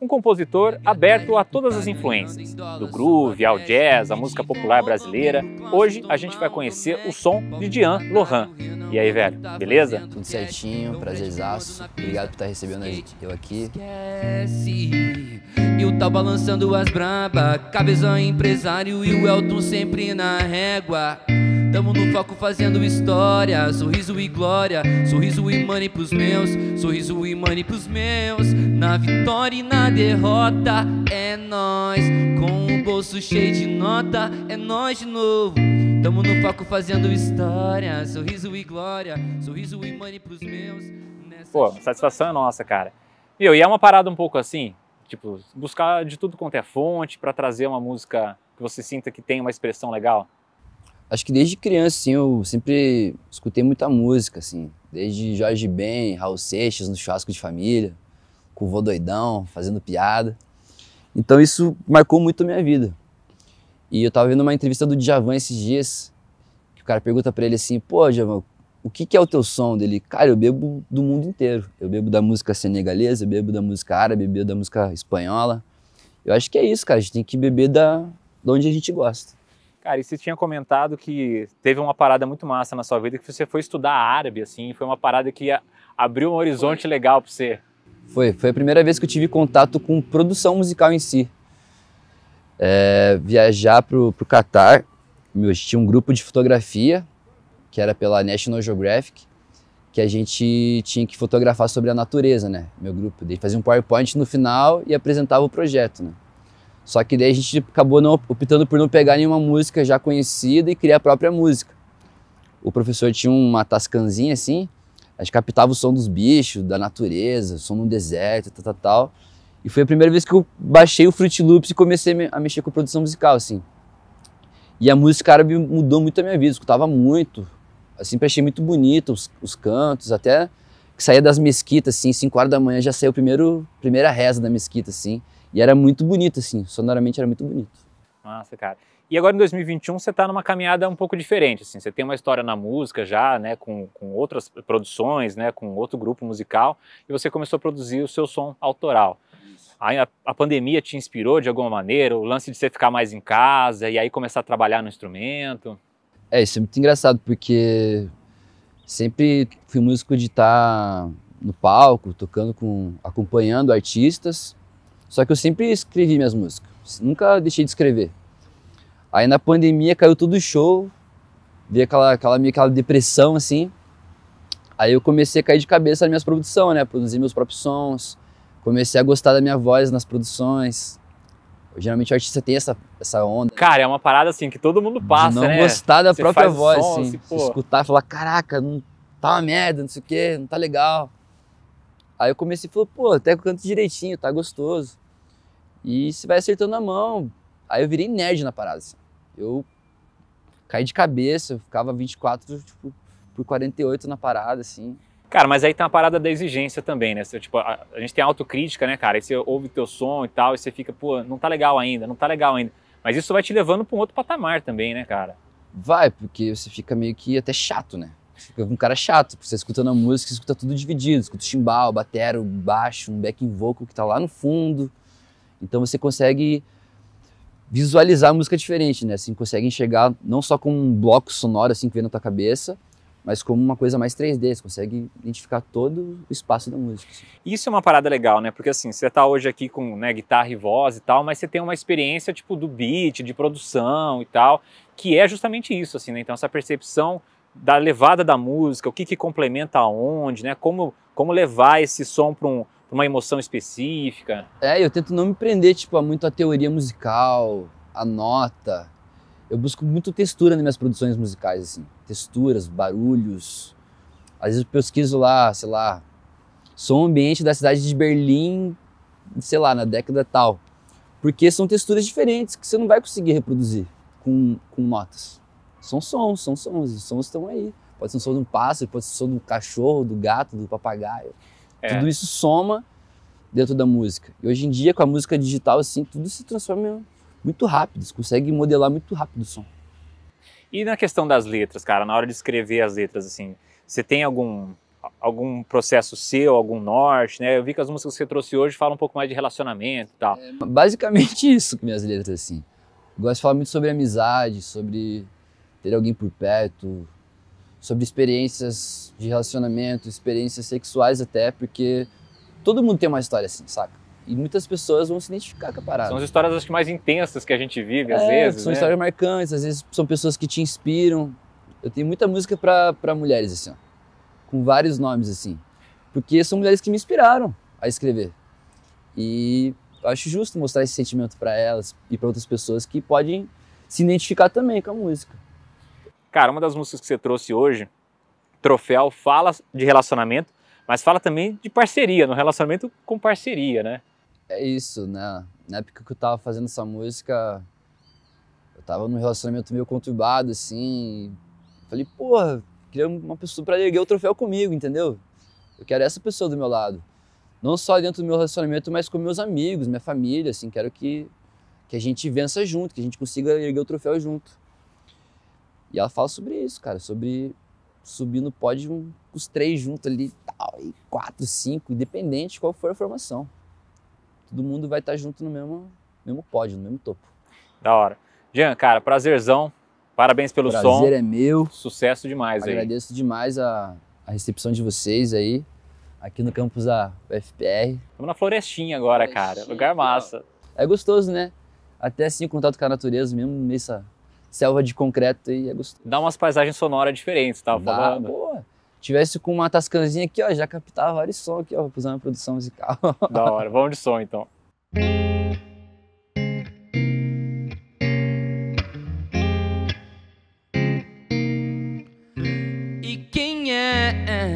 um compositor aberto a todas as influências, do groove ao jazz, à música popular brasileira. Hoje a gente vai conhecer o som de Dyan Lohan. E aí, velho, beleza? Tudo certinho, prazerzaço. Obrigado por estar recebendo a gente. Eu aqui. E o tal balançando as braba, cabeção empresário e o Elton sempre na régua. Tamo no foco fazendo história, sorriso e glória, sorriso e money pros meus, sorriso e money pros meus. Na vitória e na derrota é nós, com o bolso cheio de nota é nós de novo. Tamo no foco fazendo história, sorriso e glória, sorriso e money pros meus. Pô, satisfação é nossa, cara. Meu, e é uma parada um pouco assim, tipo, buscar de tudo quanto é fonte pra trazer uma música que você sinta que tem uma expressão legal. Acho que desde criança, assim, eu sempre escutei muita música, assim. Desde Jorge Ben, Raul Seixas, no churrasco de família, com o vô doidão, fazendo piada. Então isso marcou muito a minha vida. E eu tava vendo uma entrevista do Djavan esses dias, que o cara pergunta pra ele assim, pô, Djavan, o que é o teu som dele? Cara, eu bebo do mundo inteiro. Eu bebo da música senegalesa, eu bebo da música árabe, eu bebo da música espanhola. Eu acho que é isso, cara. A gente tem que beber da onde a gente gosta. Cara, e você tinha comentado que teve uma parada muito massa na sua vida, que você foi estudar árabe, assim, foi uma parada que abriu um horizonte legal pra você. Foi a primeira vez que eu tive contato com produção musical em si. Viajar pro Catar, tinha um grupo de fotografia, que era pela National Geographic, que a gente tinha que fotografar sobre a natureza, né, meu grupo. Daí fazia um PowerPoint no final e apresentava o projeto, né. Só que daí a gente acabou optando por não pegar nenhuma música já conhecida e criar a própria música. O professor tinha uma tascanzinha assim, a gente captava o som dos bichos, da natureza, o som no deserto, tal. E foi a primeira vez que eu baixei o Fruit Loops e comecei a mexer com produção musical, assim. E a música árabe mudou muito a minha vida, eu escutava muito, assim, achei muito bonito os cantos, até que saía das mesquitas, assim, 5 horas da manhã já saiu a primeira reza da mesquita, assim. E era muito bonito, assim, sonoramente era muito bonito. Massa, cara. E agora em 2021 você tá numa caminhada um pouco diferente, assim, você tem uma história na música já, né, com outras produções, né, com outro grupo musical, e você começou a produzir o seu som autoral. Aí a pandemia te inspirou de alguma maneira, o lance de você ficar mais em casa e aí começar a trabalhar no instrumento? É, isso é muito engraçado, porque sempre fui músico de estar no palco, tocando, acompanhando artistas. Só que eu sempre escrevi minhas músicas, nunca deixei de escrever. Aí na pandemia caiu todo o show, veio aquela depressão assim. Aí eu comecei a cair de cabeça nas minhas produções, né? Produzir meus próprios sons, comecei a gostar da minha voz nas produções. Geralmente o artista tem essa onda. Cara, é uma parada assim que todo mundo passa, né? Não gostar da própria voz, assim, escutar e falar, caraca, não tá uma merda, não sei o quê, não tá legal. Aí eu comecei e falei, pô, até que eu canto direitinho, tá gostoso. E você vai acertando a mão. Aí eu virei nerd na parada, assim. Eu caí de cabeça, eu ficava 24 tipo, por 48 na parada, assim. Cara, mas aí tá uma parada da exigência também, né? Você, tipo, a gente tem autocrítica, né, cara? Aí você ouve teu som e tal, e você fica, pô, não tá legal ainda, não tá legal ainda. Mas isso vai te levando pra um outro patamar também, né, cara? Vai, porque você fica meio que até chato, né? Fica um cara chato, porque você escutando a música, você escuta tudo dividido, escuta chimbal, batera, baixo, um backing vocal que tá lá no fundo. Então você consegue visualizar a música diferente, né? Assim, consegue enxergar não só como um bloco sonoro assim que vem na tua cabeça, mas como uma coisa mais 3D, você consegue identificar todo o espaço da música. Assim. Isso é uma parada legal, né? Porque assim, você tá hoje aqui com, né, guitarra e voz e tal, mas você tem uma experiência tipo do beat, de produção e tal, que é justamente isso, assim, né? Então essa percepção da levada da música, o que complementa aonde, né? Como levar esse som para uma emoção específica. É, eu tento não me prender tipo, muito à teoria musical, à nota. Eu busco muito textura nas minhas produções musicais, assim. Texturas, barulhos. Às vezes eu pesquiso lá, sei lá, som ambiente da cidade de Berlim, sei lá, na década tal. Porque são texturas diferentes que você não vai conseguir reproduzir com notas. São sons, os sons estão aí. Pode ser um som de um pássaro, pode ser um som de um cachorro, do gato, do papagaio. É. Tudo isso soma dentro da música. E hoje em dia, com a música digital, assim, tudo se transforma muito rápido, você consegue modelar muito rápido o som. E na questão das letras, cara, na hora de escrever as letras, assim, você tem algum algum processo seu, algum norte, né? Eu vi que as músicas que você trouxe hoje falam um pouco mais de relacionamento e tal. É, basicamente isso, minhas letras, assim. Eu gosto de falar muito sobre amizade, sobre ter alguém por perto, sobre experiências de relacionamento, experiências sexuais até, porque todo mundo tem uma história assim, saca? E muitas pessoas vão se identificar com a parada. São as histórias, acho que, mais intensas que a gente vive, às vezes, são, né? Histórias marcantes, às vezes são pessoas que te inspiram. Eu tenho muita música para mulheres, assim, ó, com vários nomes, assim, porque são mulheres que me inspiraram a escrever. E eu acho justo mostrar esse sentimento para elas e para outras pessoas que podem se identificar também com a música. Cara, uma das músicas que você trouxe hoje, Troféu, fala de relacionamento, mas fala também de parceria, no relacionamento com parceria, né? É isso, né? Na época que eu tava fazendo essa música, eu tava num relacionamento meio conturbado, assim. Falei, porra, queria uma pessoa pra erguer o troféu comigo, entendeu? Eu quero essa pessoa do meu lado. Não só dentro do meu relacionamento, mas com meus amigos, minha família, assim. Quero que a gente vença junto, que a gente consiga erguer o troféu junto. E ela fala sobre isso, cara, sobre subir no pódio os três juntos ali, tal, e 4, 5, independente de qual for a formação. Todo mundo vai estar junto no mesmo pódio, no mesmo topo. Da hora. Dyan, cara, prazerzão. Parabéns pelo som. Prazer é meu. Sucesso demais aí. Agradeço demais a recepção de vocês aí, aqui no campus da UFPR. Estamos na florestinha agora, cara. Lugar massa. É gostoso, né? Até assim, o contato com a natureza, mesmo nessa selva de concreto aí, é gostoso. Dá umas paisagens sonoras diferentes, tava falando. Boa. Tivesse com uma tascanzinha aqui, ó, já captava vários sons aqui, ó, pra usar uma produção musical. Da hora, vamos de som então. E quem é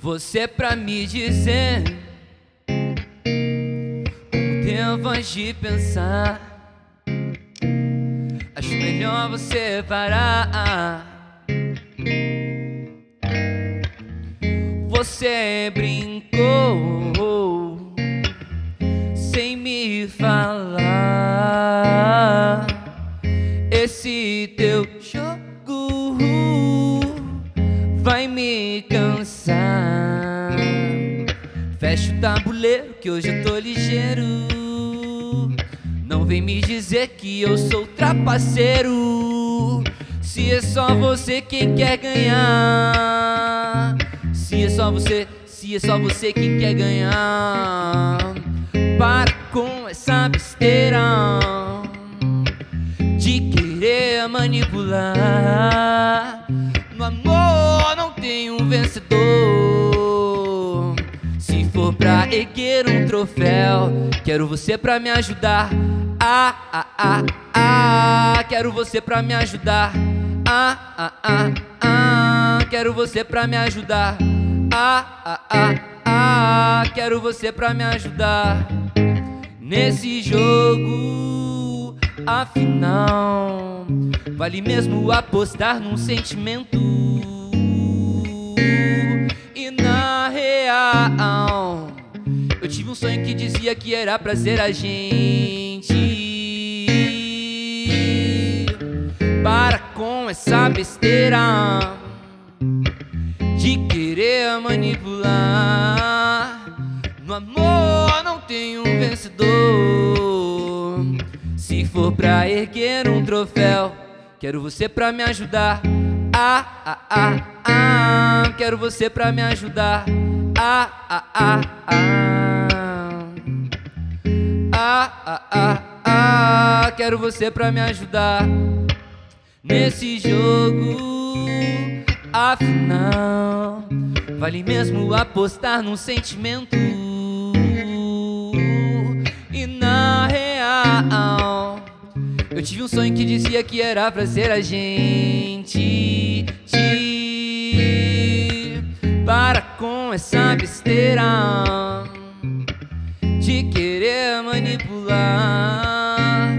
você pra me dizer, com devas de pensar, acho melhor você parar. Você brincou sem me falar. Esse teu jogo vai me cansar. Fecha o tabuleiro que hoje eu tô ligeiro. Não vem me dizer que eu sou trapaceiro. Se é só você quem quer ganhar. Se é só você que quer ganhar, para com essa besteira de querer manipular. No amor não tem um vencedor. Se for pra erguer um troféu, quero você pra me ajudar. Quero você pra me ajudar. Quero você pra me ajudar. Quero você pra me ajudar nesse jogo. Afinal, vale mesmo apostar num sentimento e na real. Eu tive um sonho que dizia que era pra ser a gente. Para com essa besteira de querer manipular. No amor não tem um vencedor. Se for pra erguer um troféu, quero você pra me ajudar. Quero você pra me ajudar. Quero você pra me ajudar nesse jogo. Afinal, vale mesmo apostar num sentimento e na real. Eu tive um sonho que dizia que era pra ser a gente. Para com essa besteira de querer manipular.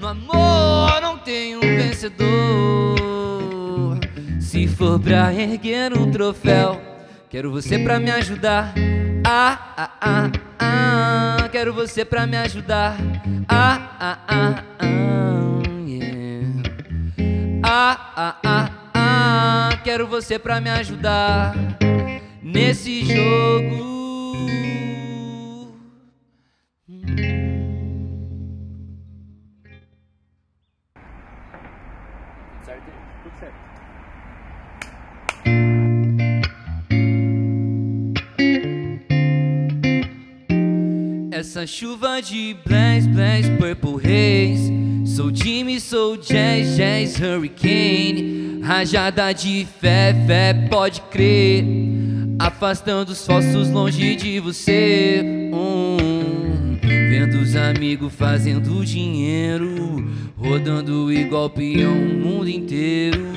No amor não tem um vencedor. Se for pra erguer um troféu, quero você pra me ajudar. Quero você pra me ajudar. Yeah. quero você pra me ajudar nesse jogo. Certo? Tudo certo. Essa chuva de blaze, blaze, purple haze. Sou Jimi, sou jazz, jazz, hurricane. Rajada de fé, fé, pode crer. Afastando os falsos longe de você. Vendo os amigos fazendo dinheiro, rodando igual peão o mundo inteiro.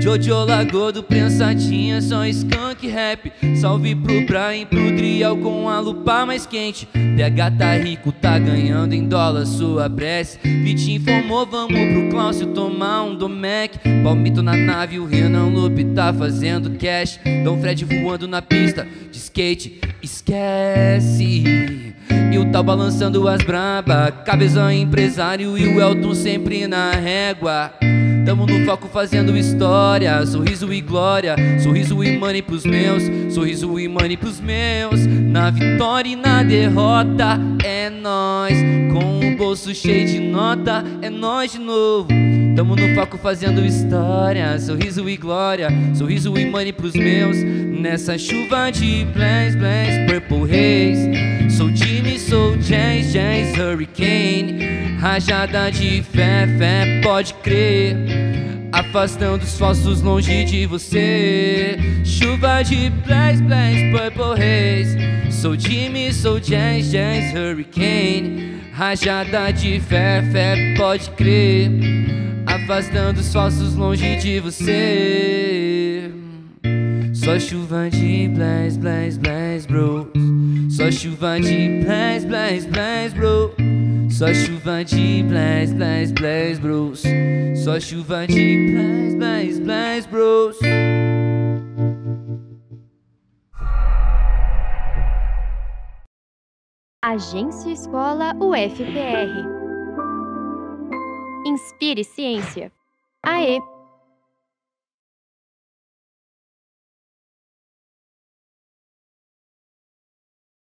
Jojo Lagordo, Prensatinha, só skunk rap. Salve pro Brian, pro Drial com a lupa mais quente. D.H. tá rico, tá ganhando em dólar sua prece. Vitinho informou, vamos pro Cláudio tomar um Domec. Palmito na nave, o Renan Loop tá fazendo cash. Dom Fred voando na pista de skate, esquece. E o tal balançando as braba, cabeção empresário e o Elton sempre na régua. Tamo no foco fazendo história, sorriso e glória. Sorriso e money pros meus, sorriso e money pros meus. Na vitória e na derrota, é nóis. Com o bolso cheio de nota, é nóis de novo. Tamo no foco fazendo história, sorriso e glória. Sorriso e money pros meus. Nessa chuva de blaze, blaze, purple haze. Sou Jimi, sou jazz, jazz, hurricane. Rajada de fé, fé, pode crer. Afastando os falsos longe de você. Chuva de blaze, blaze, purple haze. Sou Jimi, sou jazz, jazz, hurricane. Rajada de fé, fé, pode crer. Afastando os falsos longe de você. Só chuva de blaze, blaze, blaze, bro. Só chuva de blaze, blaze, blaze, bro. Só chuva de blaze, blaze, blaze, bros. Só chuva de blaze, blaze, blaze, bros. Agência Escola UFPR. Inspire Ciência. Aê!